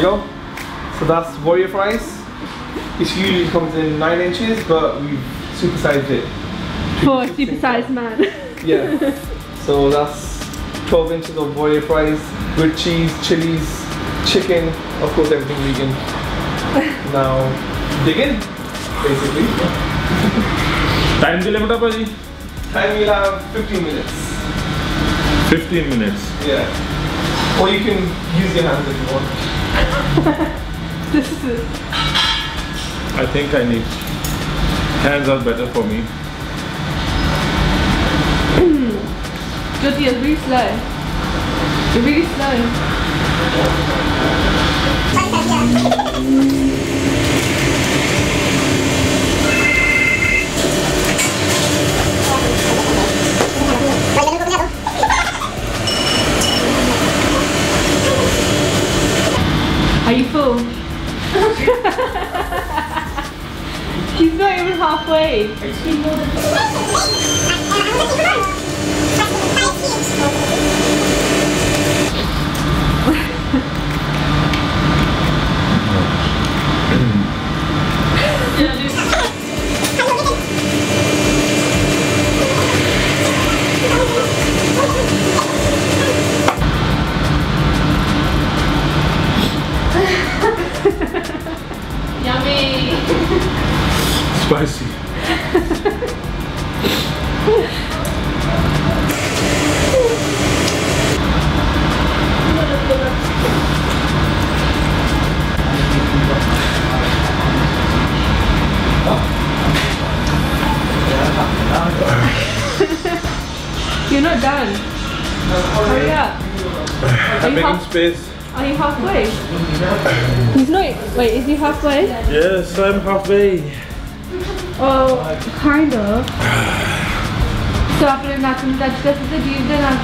you go. So that's warrior fries. It usually comes in 9 inches, but we've supersized it. For a supersized man. Yeah. So that's 12 inches of warrior fries with cheese, chilies, chicken, of course everything vegan. Now, dig in, basically. Time to limit up, Aji? Time you'll have 15 minutes. 15 minutes? Yeah. Or you can use your hands if you want. This is it. I think I need. Hands are better for me. Jyoti is really slow. You're really slow. Are you full? She's not even halfway. She's more than full. Yummy. Spicy. You're not done. Hurry up. I'm making space. Are you halfway? He's not. Wait, is he halfway? Yes, I'm halfway. Oh, kind of. So after that, do you dinner?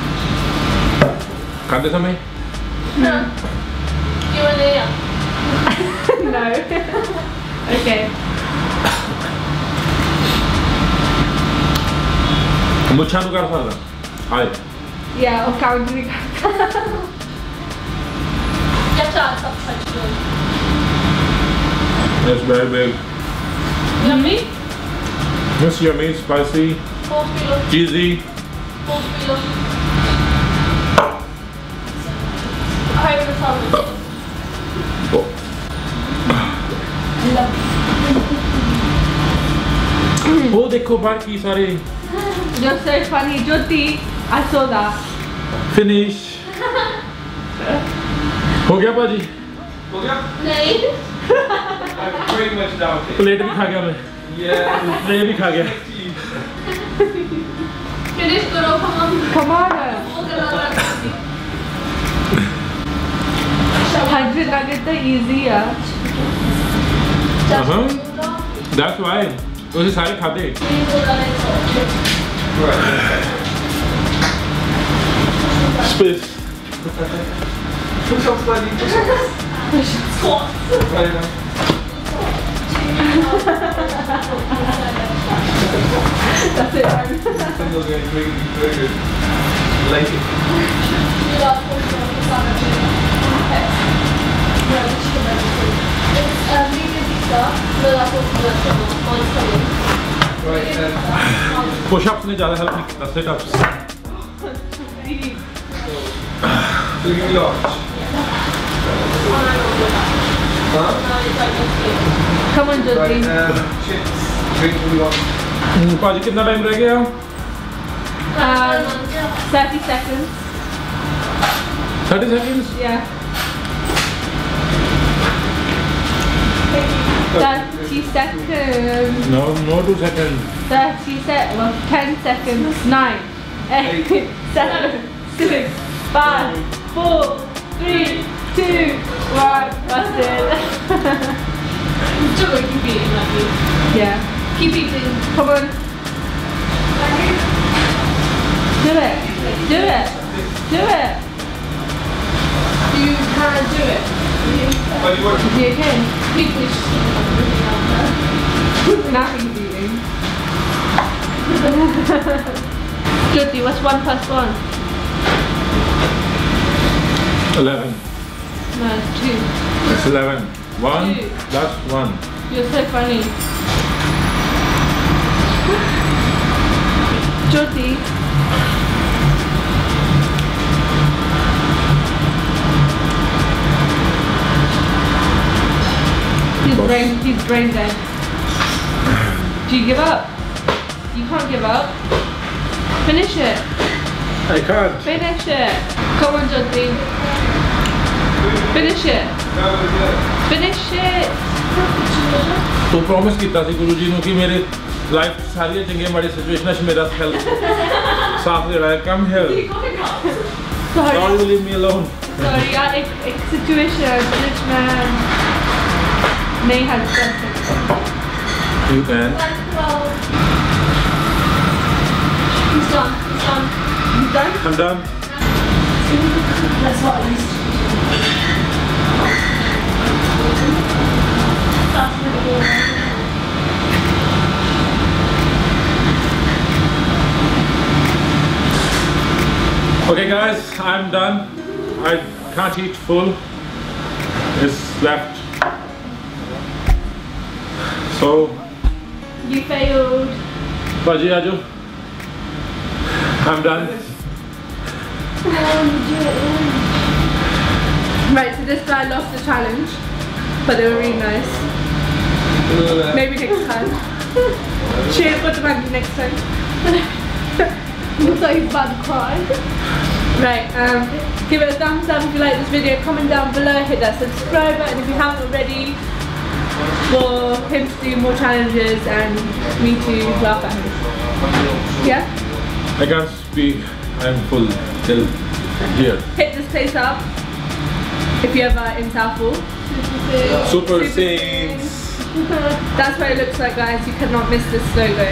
Can you me? No. You want to? No. Okay. Muchanu kar tha. Hi. Yeah, or Calgary kar tha. That's very big. Yummy? It's yummy, spicy, cheesy. 4 kilos. Oh, dekho bahar ki sare. You're so funny, Jyoti. I saw that. Finish. Ho gaya, Paji? Ho gaya? No. I pretty much doubt it. Plate bhi kha gaya main. Yeah. Plate bhi kha gaya. Finish karo, come on. Come on. 100 nuggets are easy, yeah. That's why. उसे सारे खाते हैं. Right. Space. Push up, buddy. Push up. Squat. Right now. That's it. Someone's going crazy. Very good. Like it. Right then. Push-ups ne zyada help nahi kita, sit-ups. So you launch. Come on, Jyoti. Paji, kitna time reh gaya? 30 seconds. 30 seconds? Yeah. 30 seconds. No, no 2 seconds. 30 seconds. Well, 10 seconds. 9, 8, 7, 6, 5, 4, 3, 2, 1. That's it. Keep eating, Matthew. Yeah. Keep eating. Come on. Do it. Do it. Do it. You can do it. You okay? Now he's eating. Jyoti, what's 1 plus 1? 11. minus 2. That's 11. 1 two. That's 1. You're so funny. Jyoti. He's brain dead. Do you give up? You can't give up. Finish it. I can't. Finish it. Come on, Jyoti. Finish it. Finish it. So promise kita thi Guru Ji nu ki mere life सारी जगह बड़ी situation है मेरा health साफ रहा है कम health. Don't leave me alone. Sorry यार एक situation जिसमें नहीं हल कर सकते। You can. He's done. He's done. He's done. I'm done. That's what I used to do. Okay, guys, I'm done. I can't eat full. It's left. So you failed. Baji Aju. I'm done. Right, so this guy lost the challenge, but they were really nice. Maybe next time. Cheers for the Maggie next time. Looks like he's about to cry. Right, give it a thumbs up if you like this video, comment down below, hit that subscribe button if you haven't already. For him to do more challenges and me to laugh at him. Yeah? I can't speak. I'm full till here. Hit this place up if you're ever in Southall. Super Singhs. That's what it looks like, guys. You cannot miss this logo.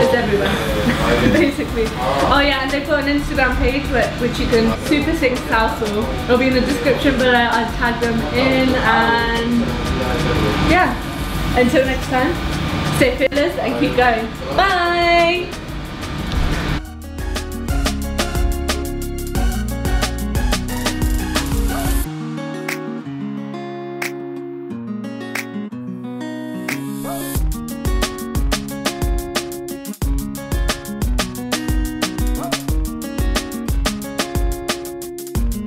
It's everywhere, basically. Oh yeah, and they've got an Instagram page which you can Super Singhs Southall. It'll be in the description below. I'll tag them in and. Yeah, until next time, stay fearless and keep going. Bye!